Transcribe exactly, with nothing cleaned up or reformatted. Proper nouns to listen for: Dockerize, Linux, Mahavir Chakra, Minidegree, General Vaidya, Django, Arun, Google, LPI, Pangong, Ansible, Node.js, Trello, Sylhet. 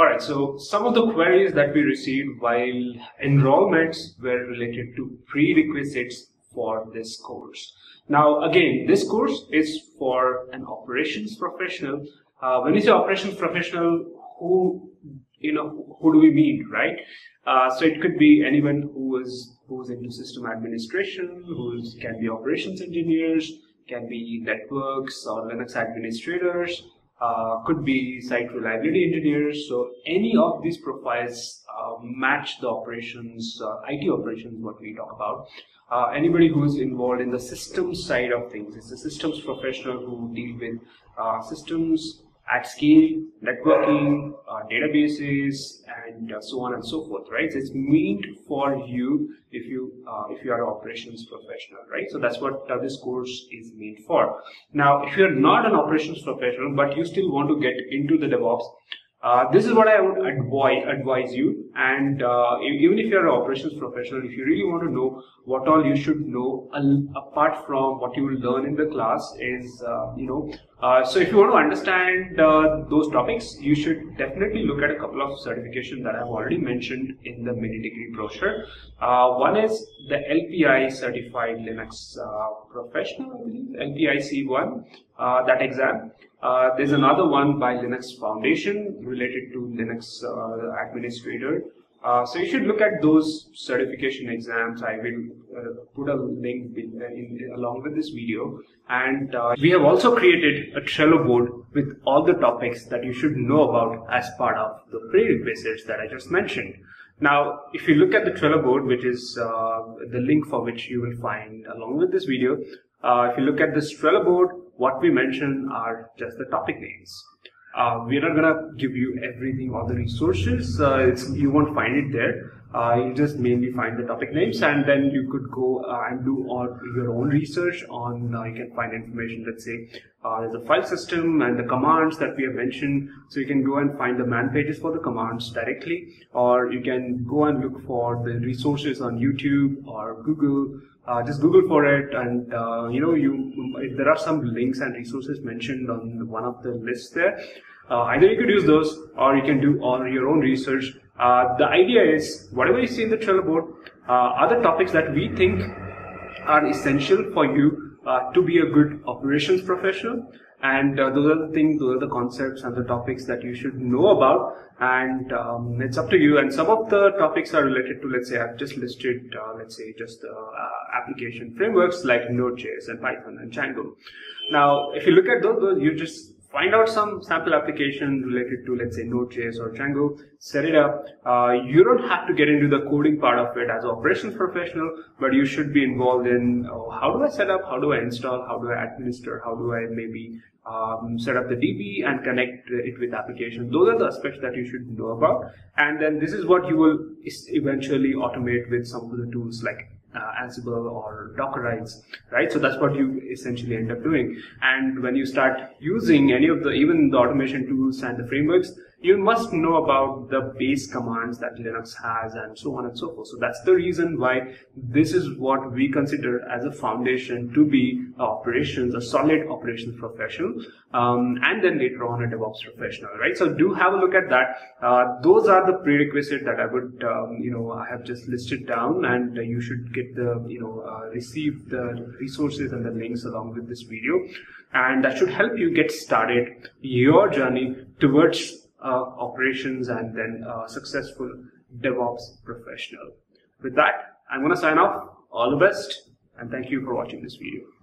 All right, so some of the queries that we received while enrollments were related to prerequisites for this course. Now, again, this course is for an operations professional. Uh, when we say operations professional, who, you know, who do we mean, right? Uh, so it could be anyone who is who's into system administration, who can be operations engineers, can be networks or Linux administrators, uh, could be site reliability engineers. So any of these profiles uh, match the operations, uh, I T operations, what we talk about. Uh, anybody who is involved in the systems side of things, it's a systems professional who deal with uh, systems at scale, networking, uh, databases, and uh, so on and so forth, right? So it's meant for you if you uh, if you are an operations professional, right? So that's what uh, this course is meant for. Now, if you're not an operations professional but you still want to get into the DevOps, uh, this is what I would advise advise you. And uh, even if you're an operations professional, if you really want to know what all you should know apart from what you will learn in the class is, uh, you know, Uh, so if you want to understand uh, those topics, you should definitely look at a couple of certifications that I've already mentioned in the mini degree brochure. Uh, one is the L P I Certified Linux uh, Professional, I believe, L P I C one, uh, that exam. Uh, there's another one by Linux Foundation related to Linux uh, Administrator. Uh, so you should look at those certification exams. I will uh, put a link in, in, along with this video. And uh, we have also created a Trello board with all the topics that you should know about as part of the prerequisites that I just mentioned. Now, if you look at the Trello board, which is uh, the link for which you will find along with this video, uh, if you look at this Trello board, what we mention are just the topic names. Uh, we're not gonna give you everything, all the resources. Uh, it's, you won't find it there. Uh, you'll just mainly find the topic names, and then you could go uh, and do all your own research on. Uh, you can find information. Let's say uh, there's a file system and the commands that we have mentioned. So you can go and find the man pages for the commands directly, or you can go and look for the resources on YouTube or Google. Uh, just Google for it, and uh, you know, you there are some links and resources mentioned on one of the lists there. Uh, either you could use those, or you can do all your own research. Uh, the idea is, whatever you see in the Trello board, uh, are the topics that we think are essential for you uh, to be a good operations professional. And uh, those are the things, those are the concepts and the topics that you should know about. And um, it's up to you. And some of the topics are related to, let's say, I've just listed, uh, let's say, just the uh, application frameworks like Node.js and Python and Django. Now, if you look at those, those, you just find out some sample application related to, let's say, Node.js or Django, set it up. Uh, you don't have to get into the coding part of it as an operations professional, but you should be involved in, oh, how do I set up, how do I install, how do I administer, how do I maybe Um, set up the D B and connect it with application. Those are the aspects that you should know about, and then this is what you will eventually automate with some of the tools like uh, Ansible or Dockerize, right? So that's what you essentially end up doing. And when you start using any of the, even the automation tools and the frameworks, you must know about the base commands that Linux has and so on and so forth. So that's the reason why this is what we consider as a foundation to be operations, a solid operations professional, um, and then later on a DevOps professional, right? So do have a look at that. Uh, those are the prerequisites that I would, um, you know, I have just listed down, and uh, you should get the, you know, uh, receive the resources and the links along with this video. And that should help you get started your journey towards Uh, operations and then uh, successful DevOps professional. With that, I'm going to sign off. All the best, and thank you for watching this video.